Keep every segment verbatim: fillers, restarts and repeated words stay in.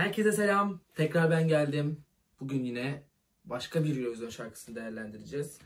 Herkese selam. Tekrar ben geldim. Bugün yine başka bir Eurovision şarkısını değerlendireceğiz.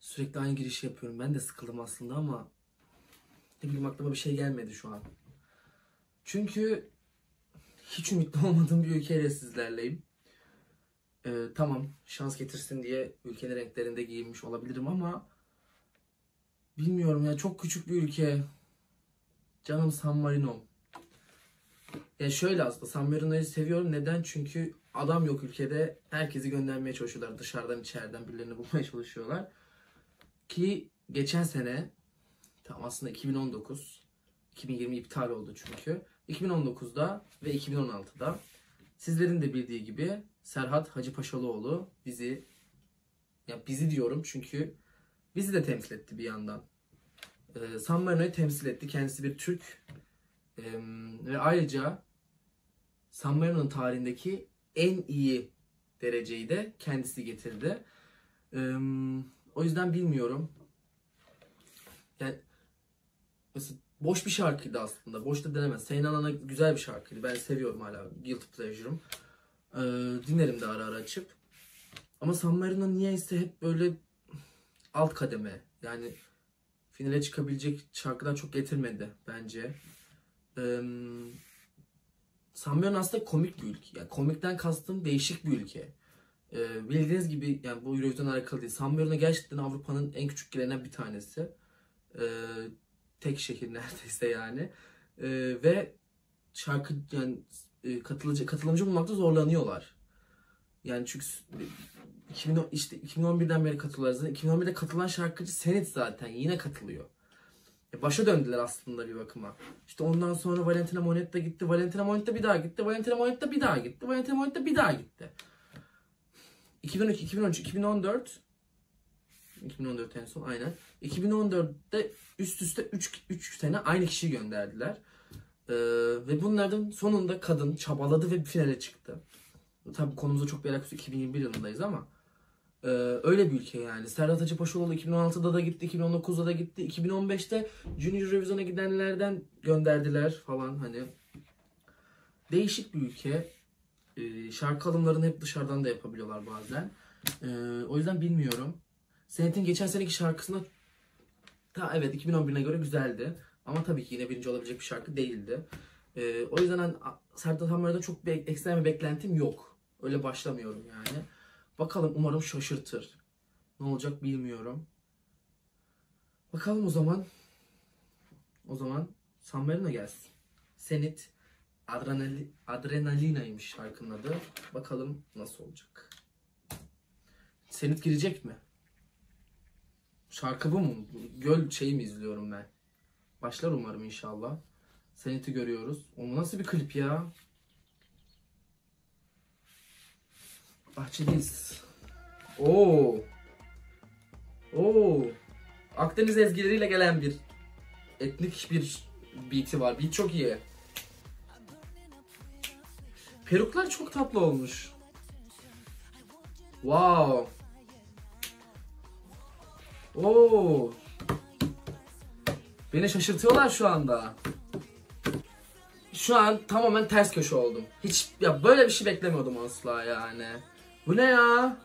Sürekli aynı giriş yapıyorum. Ben de sıkıldım aslında ama ne bileyim aklıma bir şey gelmedi şu an. Çünkü hiç ümitli olmadığım bir ülkeyle sizlerleyim. Ee, tamam şans getirsin diye ülkenin renklerinde giyinmiş olabilirim ama bilmiyorum ya, çok küçük bir ülke. Canım San Marino. Ya şöyle, aslında San Marino'yu seviyorum. Neden? Çünkü adam yok ülkede. Herkesi göndermeye çalışıyorlar. Dışarıdan içeriden birilerini bulmaya çalışıyorlar. Ki geçen sene, tam aslında iki bin on dokuz, iki bin yirmi iptal oldu çünkü. iki bin on dokuzda ve iki bin on altıda sizlerin de bildiği gibi Serhat Hacıpaşalıoğlu bizi, ya bizi diyorum çünkü bizi de temsil etti bir yandan. Ee, San Marino'yu temsil etti. Kendisi bir Türk. Ee, ve ayrıca San Marino'nun tarihindeki en iyi dereceyi de kendisi getirdi. Ee, o yüzden bilmiyorum. Yani mesela boş bir şarkıydı aslında. Boş da denemez. Senhit'e güzel bir şarkıydı. Ben seviyorum hala. Guilty Pleasure'ım. Ee, dinlerim de ara ara açıp. Ama San Marino niyeyse hep böyle alt kademe. Yani finale çıkabilecek şarkıdan çok getirmedi bence. Ee, San Marino aslında komik bir ülke. Yani komikten kastım değişik bir ülke. Ee, bildiğiniz gibi yani bu Eurovision'la alakalı değil. San Marino gerçekten Avrupa'nın en küçük ülkelerinden bir tanesi. Ee, tek şehir neredeyse yani. Ee, ve şarkı yani katılıcı, katılımcı bulmakta zorlanıyorlar. Yani çünkü iki bin on, işte iki bin on birden beri katılıyorlar. iki bin on birde katılan şarkıcı Senhit zaten yine katılıyor. Başa döndüler aslında bir bakıma. İşte ondan sonra Valentina Monetta gitti, Valentina Monetta bir daha gitti, Valentina Monetta bir daha gitti, Valentina Monetta bir daha gitti. iki bin on iki, iki bin on üç, iki bin on dört, iki bin on dört en son aynen. iki bin on dörtte üst üste üç sene aynı kişiyi gönderdiler. Ee, ve bunların sonunda kadın çabaladı ve finale çıktı. Tabii konumuza çok bir alakası yok, iki bin yirmi bir yılındayız ama e, öyle bir ülke yani. Serhat Hacıpaşalıoğlu iki bin on altıda da gitti, iki bin on dokuzda da gitti, iki bin on beşte Junior Eurovision'a gidenlerden gönderdiler falan hani. Değişik bir ülke. E, şarkı alımlarını hep dışarıdan da yapabiliyorlar bazen. E, o yüzden bilmiyorum. Senhit'in geçen seneki şarkısına ta evet iki bin on birine göre güzeldi. Ama tabii ki yine birinci olabilecek bir şarkı değildi. Ee, o yüzden hani, Serhat Hacıpaşalıoğlu'nda çok bir ekstrem bir beklentim yok. Öyle başlamıyorum yani. Bakalım, umarım şaşırtır. Ne olacak bilmiyorum. Bakalım o zaman. O zaman San Marino gelsin. Senhit Adrenali, Adrenalina'ymış şarkının adı. Bakalım nasıl olacak. Senhit girecek mi? Şarkı bu mu? Göl şeyi mi izliyorum ben? Başlar umarım inşallah. Senhit'i görüyoruz. O nasıl bir klip ya? Bahçeliyiz. Oo. Oo. Akdeniz ezgileriyle gelen bir etnik bir beat'i var. Beat çok iyi. Peruklar çok tatlı olmuş. Wow. Oo. Beni şaşırtıyorlar şu anda. Şu an tamamen ters köşe oldum. Hiç ya böyle bir şey beklemiyordum asla yani. Bu ne ya?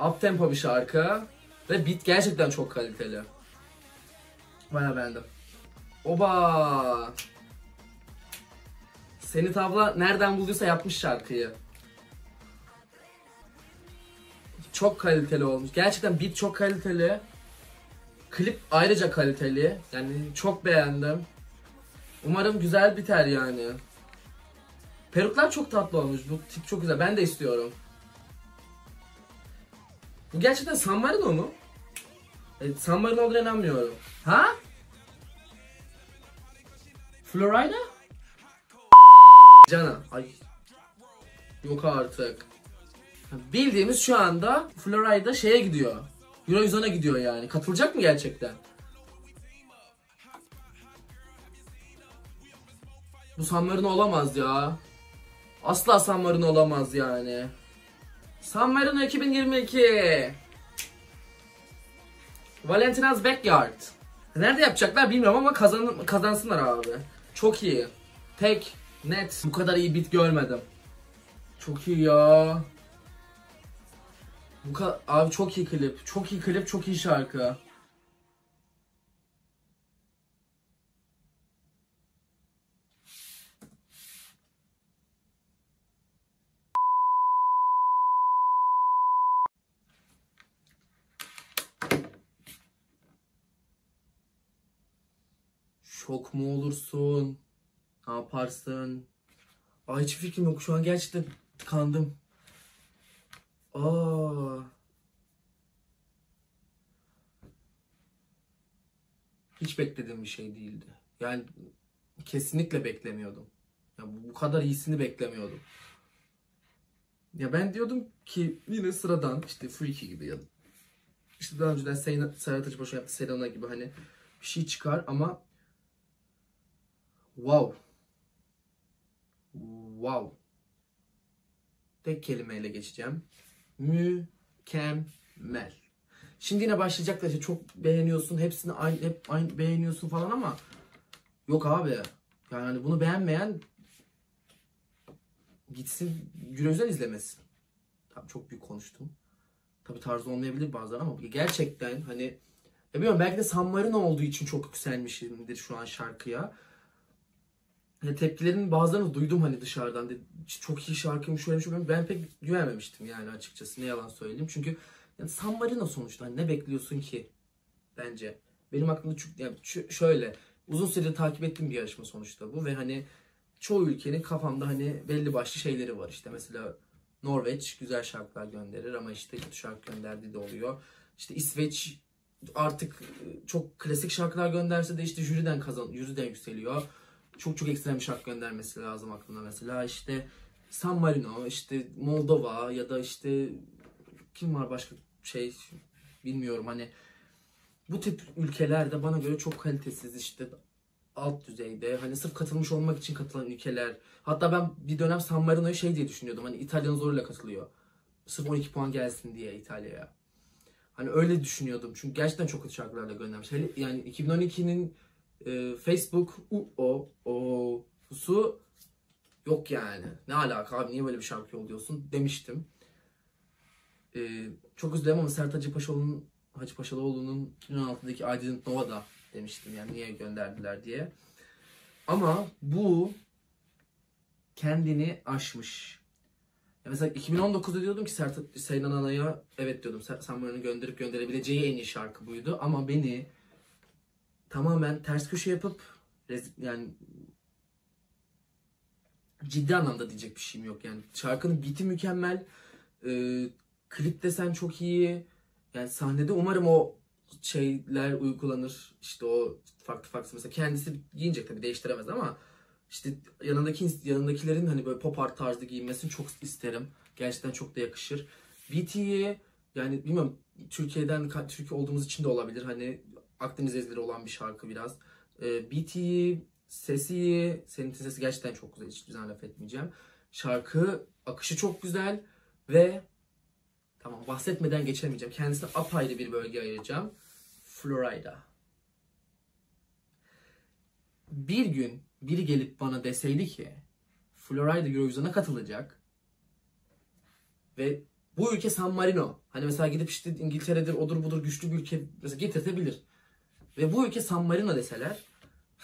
Up tempo bir şarkı ve beat gerçekten çok kaliteli. Bayağı beğendim. Oba! Senhit abla nereden bulduysa yapmış şarkıyı. Çok kaliteli olmuş. Gerçekten beat çok kaliteli. Klip ayrıca kaliteli. Yani çok beğendim. Umarım güzel biter yani. Peruklar çok tatlı olmuş. Bu tip çok güzel. Ben de istiyorum. Bu gerçekten San Marino mu? Evet, San Marino olduğuna inanmıyorum. Ha? Flo Rida? Cana. Ay. Yok artık. Bildiğimiz şu anda Flo Rida şeye gidiyor. Eurovision'a gidiyor yani. Katılacak mı gerçekten? Bu San Marino olamaz ya. Asla San Marino olamaz yani. San Marino iki bin yirmi iki. Valentina's Backyard. Nerede yapacaklar bilmiyorum ama kazan kazansınlar abi. Çok iyi. Tek Net. Bu kadar iyi beat görmedim. Çok iyi ya. Bu kadar... Abi çok iyi klip. Çok iyi klip, çok iyi şarkı. Şok mu olursun? Ne yaparsın? Aa, hiç fikrim yok. Şu an gerçekten tıkandım. Aa. Hiç beklediğim bir şey değildi. Yani kesinlikle beklemiyordum. Ya, bu kadar iyisini beklemiyordum. Ya ben diyordum ki yine sıradan işte Freaky gibi ya. İşte daha önceden Serhat Hacıpaşalıoğlu yaptı, Selena gibi hani bir şey çıkar ama wow. Wow. Tek kelimeyle geçeceğim. Mükemmel. Şimdi yine başlayacaklar işte çok beğeniyorsun, hepsini aynı, hep aynı beğeniyorsun falan ama yok abi. Yani bunu beğenmeyen gitsin Eurovision izlemesin. Tabii çok büyük konuştum. Tabii tarzı olmayabilir bazen ama gerçekten hani bilmiyorum, belki de San Marino olduğu için çok yükselmişimdir şu an şarkıya. Yani tepkilerin bazılarını duydum hani dışarıdan. De, çok iyi şarkıymış, şöyle bir şey. Ben pek güvenmemiştim yani açıkçası. Ne yalan söyleyeyim. Çünkü yani San Marino sonuçta. Hani ne bekliyorsun ki? Bence. Benim aklımda çünkü yani şöyle. Uzun süredir takip ettiğim bir yarışma sonuçta bu. Ve hani çoğu ülkenin kafamda hani belli başlı şeyleri var. İşte mesela Norveç güzel şarkılar gönderir ama işte kötü şarkı gönderdiği de oluyor. İşte İsveç artık çok klasik şarkılar gönderse de işte jüriden kazan, jüriden yükseliyor. Çok çok ekstrem bir şarkı göndermesi lazım aklına mesela işte San Marino, işte Moldova ya da işte kim var başka şey bilmiyorum hani bu tip ülkelerde bana göre çok kalitesiz işte alt düzeyde hani sırf katılmış olmak için katılan ülkeler. Hatta ben bir dönem San Marino'yu şey diye düşünüyordum hani İtalya'nın zoruyla katılıyor. Sırf on iki puan gelsin diye İtalya'ya. Hani öyle düşünüyordum çünkü gerçekten çok kötü şarkılarla göndermiş. Yani iki bin on iki'nin Facebook U O O'su yok yani. Ne alaka abi, niye böyle bir şarkı yolluyorsun demiştim. Ee, çok üzüldüm ama Serhat Hacıpaşalıoğlu'nun Hacıpaşalıoğlu'nun iki bin on altı'daki I Didn't Know'a da demiştim yani niye gönderdiler diye. Ama bu kendini aşmış. Ya mesela iki bin on dokuz'da diyordum ki Serhat Sayın Ana'ya evet diyordum. San Marino'nun gönderip gönderebileceği en iyi şarkı buydu ama beni tamamen ters köşe yapıp yani ciddi anlamda diyecek bir şeyim yok yani şarkının beat'i mükemmel, e, klip desen çok iyi yani sahnede umarım o şeyler uygulanır işte o farklı farklı mesela kendisi giyinecek tabii değiştiremez ama işte yanındaki yanındakilerin hani böyle pop art tarzı giyinmesini çok isterim gerçekten çok da yakışır beat'i yani bilmiyorum Türkiye'den Türkiye olduğumuz için de olabilir hani Akdeniz ezgileri olan bir şarkı biraz. E, beat'i, sesi, Senhit'in sesi gerçekten çok güzel. Hiç güzel laf etmeyeceğim. Şarkı akışı çok güzel ve tamam bahsetmeden geçemeyeceğim. Kendisine apayrı bir bölge ayıracağım. Flo Rida. Bir gün biri gelip bana deseydi ki Flo Rida Eurovision'a katılacak ve bu ülke San Marino. Hani mesela gidip işte İngiltere'dir, odur budur güçlü bir ülke mesela getirtebilir. Ve bu ülke San Marino deseler,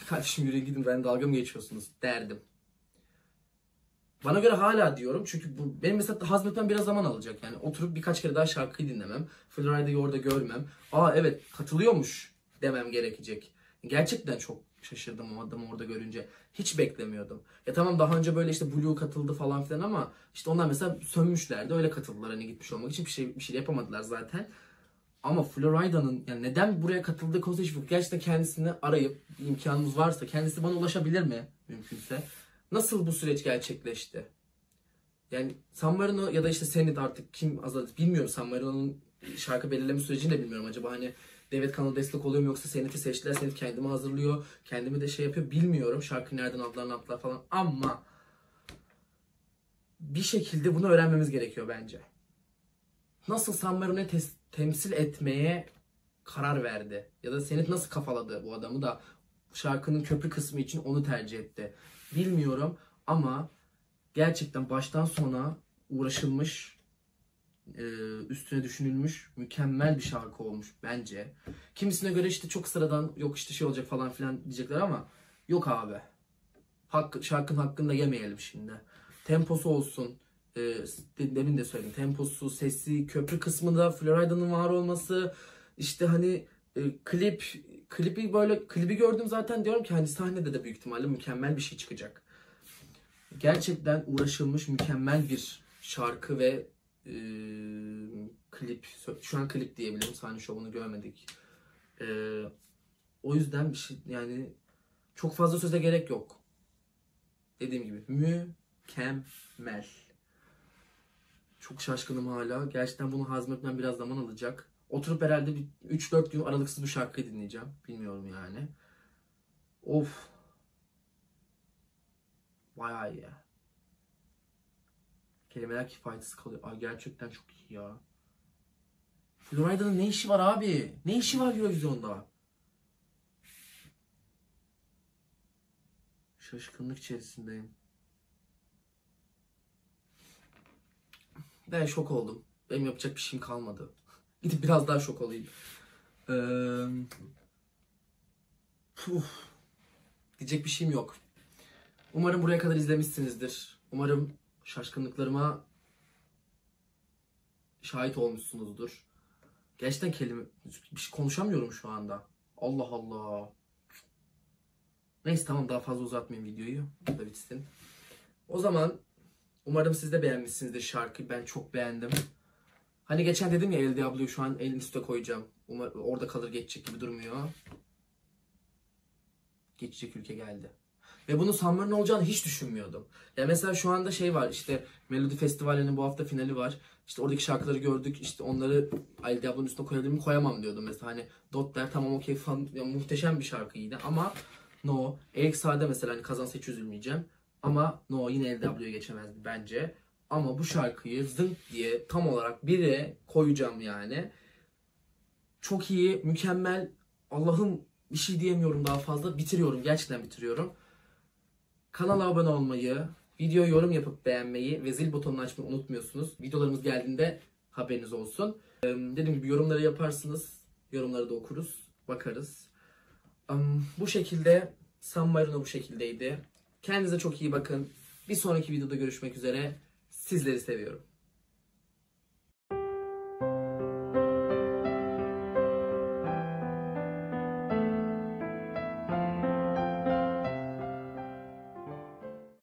kardeşim yürüyün gidin ben dalga mı geçiyorsunuz derdim. Bana göre hala diyorum çünkü bu, benim mesela hazmetmem biraz zaman alacak. Yani oturup birkaç kere daha şarkıyı dinlemem, Flo Rida'yı orada görmem. Aa evet katılıyormuş demem gerekecek. Gerçekten çok şaşırdım o adamı orada görünce. Hiç beklemiyordum. Ya tamam daha önce böyle işte Blue katıldı falan filan ama işte onlar mesela sönmüşlerdi öyle katıldılar hani gitmiş olmak için bir şey, bir şey yapamadılar zaten. Ama Flo Rida'nın yani neden buraya katıldığı konusunda hiç yok. Gerçekten kendisini arayıp imkanımız varsa kendisi bana ulaşabilir mi mümkünse? Nasıl bu süreç gerçekleşti? Yani San Marino ya da işte Senhit artık kim azaldı bilmiyorum. San Marino'nun şarkı belirleme sürecini de bilmiyorum. Acaba hani devlet kanalı destek oluyor mu yoksa Senhit'i seçtiler. Senhit kendimi hazırlıyor. Kendimi de şey yapıyor bilmiyorum. Şarkı nereden aldılar ne yaptılar falan ama bir şekilde bunu öğrenmemiz gerekiyor bence. Nasıl San Marino'ya test temsil etmeye karar verdi. Ya da Senhit nasıl kafaladı bu adamı da şarkının köprü kısmı için onu tercih etti. Bilmiyorum Ama gerçekten baştan sona uğraşılmış, üstüne düşünülmüş, mükemmel bir şarkı olmuş bence. Kimisine göre işte çok sıradan, yok işte şey olacak falan filan diyecekler ama yok abi. Hakkı, şarkının hakkını da yemeyelim şimdi. Temposu olsun, demin de söyledim, temposu, sesi, köprü kısmında Flo Rida'nın var olması, işte hani klip, klibi böyle, klibi gördüm zaten, diyorum ki hani sahnede de büyük ihtimalle mükemmel bir şey çıkacak. Gerçekten uğraşılmış mükemmel bir şarkı ve e, klip. Şu an klip diyebilirim. Sahne şovunu görmedik. E, o yüzden bir şey, yani çok fazla söze gerek yok. Dediğim gibi mükemmel. Çok şaşkınım hala. Gerçekten bunu hazmetmem biraz zaman alacak. Oturup herhalde üç dört gün aralıksız bu şarkıyı dinleyeceğim. Bilmiyorum yani. Of. Bayağı iyi ya. Kelimeler kifayetsiz kalıyor. Ay gerçekten çok iyi ya. Flo Rida'nın ne işi var abi? Ne işi var Eurovision'da? Şaşkınlık içerisindeyim. Ben şok oldum. Benim yapacak bir şeyim kalmadı. Gidip biraz daha şok olayım. Ee, Diyecek bir şeyim yok. Umarım buraya kadar izlemişsinizdir. Umarım şaşkınlıklarıma şahit olmuşsunuzdur. Gerçekten kelime... Bir şey konuşamıyorum şu anda. Allah Allah. Neyse tamam, daha fazla uzatmayayım videoyu. Da bitsin. O zaman umarım siz de beğenmişsinizdir şarkıyı. Ben çok beğendim. Hani geçen dedim ya, El Diablo'yu şu an elin üstüne koyacağım. Umarım orada kalır, geçecek gibi durmuyor. Geçecek ülke geldi. Ve bunun San Marino olacağını hiç düşünmüyordum. Ya mesela şu anda şey var işte, Melodi Festivali'nin bu hafta finali var. İşte oradaki şarkıları gördük, işte onları El Diablo'nun üstüne koyabilir mi, koyamam diyordum mesela. Hani Dotler tamam okey falan, yani muhteşem bir şarkıydı ama no. Erik Sade'de mesela hani kazansa hiç üzülmeyeceğim. Ama no, yine El Diablo'ya geçemezdi bence. Ama bu şarkıyı zınk diye tam olarak bire koyacağım yani. Çok iyi, mükemmel. Allah'ım bir şey diyemiyorum daha fazla. Bitiriyorum, gerçekten bitiriyorum. Kanala abone olmayı, videoya yorum yapıp beğenmeyi ve zil butonunu açmayı unutmuyorsunuz. Videolarımız geldiğinde haberiniz olsun. Ee, dediğim gibi yorumları yaparsınız. Yorumları da okuruz, bakarız. Um, bu şekilde, San Marino bu şekildeydi. Kendinize çok iyi bakın. Bir sonraki videoda görüşmek üzere. Sizleri seviyorum.